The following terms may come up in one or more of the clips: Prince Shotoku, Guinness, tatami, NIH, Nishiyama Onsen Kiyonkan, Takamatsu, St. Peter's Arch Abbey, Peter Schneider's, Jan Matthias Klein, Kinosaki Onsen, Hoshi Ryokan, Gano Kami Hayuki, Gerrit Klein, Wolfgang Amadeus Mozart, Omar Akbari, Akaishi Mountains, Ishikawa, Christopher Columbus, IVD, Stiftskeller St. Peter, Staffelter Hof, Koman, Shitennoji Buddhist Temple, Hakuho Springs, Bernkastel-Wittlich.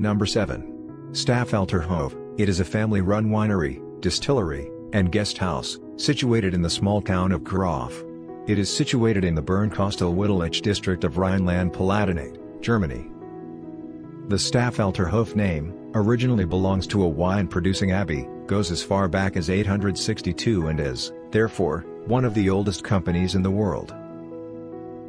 Number 7. Staffelter Hof. It is a family-run winery, distillery, and guest house, situated in the small town of Kröv. It is situated in the Bernkastel-Wittlich district of Rhineland-Palatinate, Germany. The Staffelter Hof name, originally belongs to a wine-producing abbey, goes as far back as 862 and is, therefore, one of the oldest companies in the world.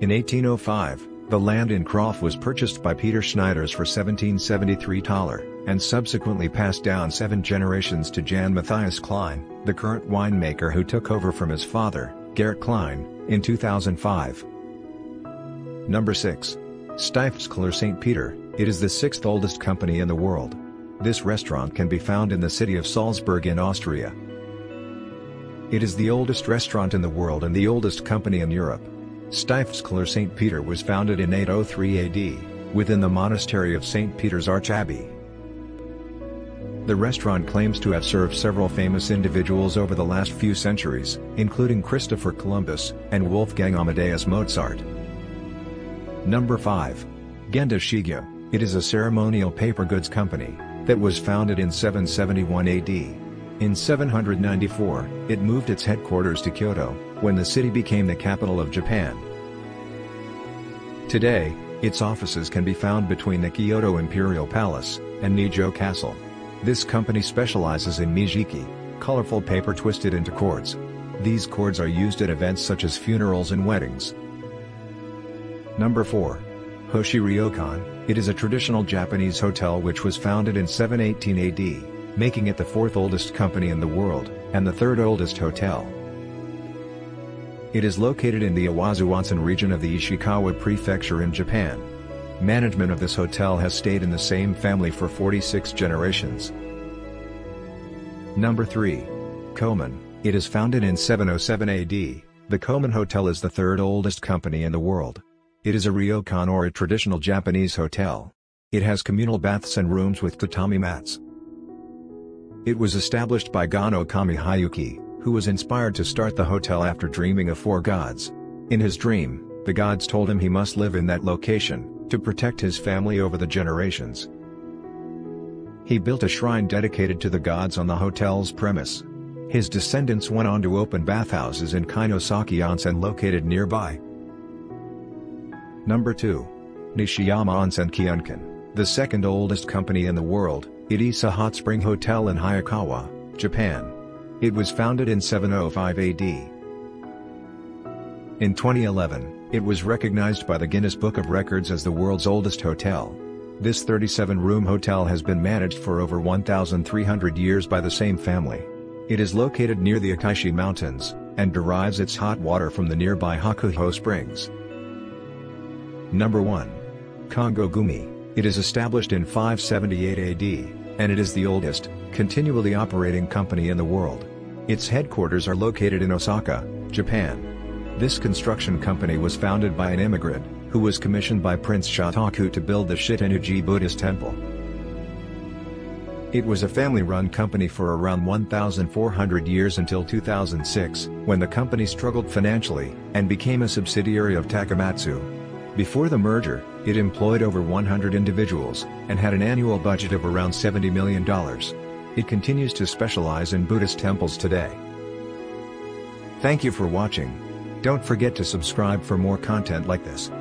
In 1805, the land in Kröv was purchased by Peter Schneider's for $17.73 and subsequently passed down 7 generations to Jan Matthias Klein, the current winemaker who took over from his father, Gerrit Klein, in 2005. Number 6. Stiftskeller St. Peter. It is the 6th oldest company in the world. This restaurant can be found in the city of Salzburg in Austria. It is the oldest restaurant in the world and the oldest company in Europe. Stiftskeller St. Peter was founded in 803 AD, within the monastery of St. Peter's Arch Abbey. The restaurant claims to have served several famous individuals over the last few centuries, including Christopher Columbus, and Wolfgang Amadeus Mozart. Number 5. Genda Shigyo. It is a ceremonial paper goods company, that was founded in 771 AD. In 794, it moved its headquarters to Kyoto, when the city became the capital of Japan. Today, its offices can be found between the Kyoto Imperial Palace, and Nijo Castle. This company specializes in Mijiki, colorful paper twisted into cords. These cords are used at events such as funerals and weddings. Number 4. Hoshi Ryokan. It is a traditional Japanese hotel which was founded in 718 AD, making it the 4th oldest company in the world, and the 3rd oldest hotel. It is located in the Awazu Onsen region of the Ishikawa prefecture in Japan. Management of this hotel has stayed in the same family for 46 generations. Number 3. Koman. It is founded in 707 AD. The Koman Hotel is the 3rd oldest company in the world. It is a ryokan or a traditional Japanese hotel. It has communal baths and rooms with tatami mats. It was established by Gano Kami Hayuki, who was inspired to start the hotel after dreaming of 4 gods. In his dream, the gods told him he must live in that location, to protect his family over the generations. He built a shrine dedicated to the gods on the hotel's premise. His descendants went on to open bathhouses in Kinosaki Onsen located nearby. Number 2. Nishiyama Onsen Kiyonkan. The 2nd oldest company in the world, it is a hot spring hotel in Hayakawa, Japan. It was founded in 705 AD. In 2011, it was recognized by the Guinness Book of Records as the world's oldest hotel. This 37-room hotel has been managed for over 1,300 years by the same family. It is located near the Akaishi Mountains, and derives its hot water from the nearby Hakuho Springs. Number 1. Kongo Gumi. It is established in 578 AD. And it is the oldest, continually operating company in the world. Its headquarters are located in Osaka, Japan. This construction company was founded by an immigrant, who was commissioned by Prince Shotoku to build the Shitennoji Buddhist Temple. It was a family-run company for around 1,400 years until 2006, when the company struggled financially, and became a subsidiary of Takamatsu. Before the merger, it employed over 100 individuals, and had an annual budget of around $70 million. It continues to specialize in Buddhist temples today. Thank you for watching. Don't forget to subscribe for more content like this.